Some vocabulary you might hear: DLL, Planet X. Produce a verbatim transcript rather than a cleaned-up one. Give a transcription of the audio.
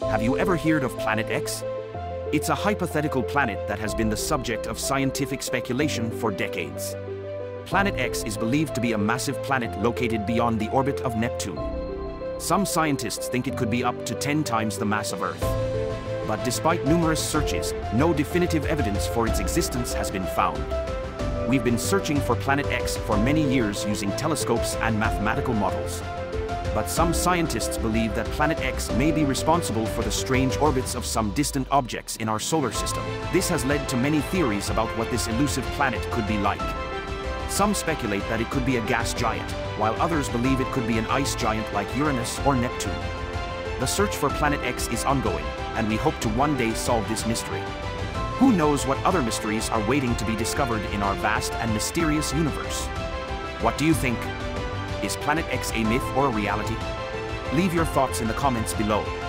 Have you ever heard of Planet X? It's a hypothetical planet that has been the subject of scientific speculation for decades. Planet X is believed to be a massive planet located beyond the orbit of Neptune. Some scientists think it could be up to ten times the mass of Earth. But despite numerous searches, no definitive evidence for its existence has been found. We've been searching for Planet X for many years using telescopes and mathematical models. But some scientists believe that Planet X may be responsible for the strange orbits of some distant objects in our solar system. This has led to many theories about what this elusive planet could be like. Some speculate that it could be a gas giant, while others believe it could be an ice giant like Uranus or Neptune. The search for Planet X is ongoing, and we hope to one day solve this mystery. Who knows what other mysteries are waiting to be discovered in our vast and mysterious universe? What do you think? Is Planet X a myth or a reality? Leave your thoughts in the comments below.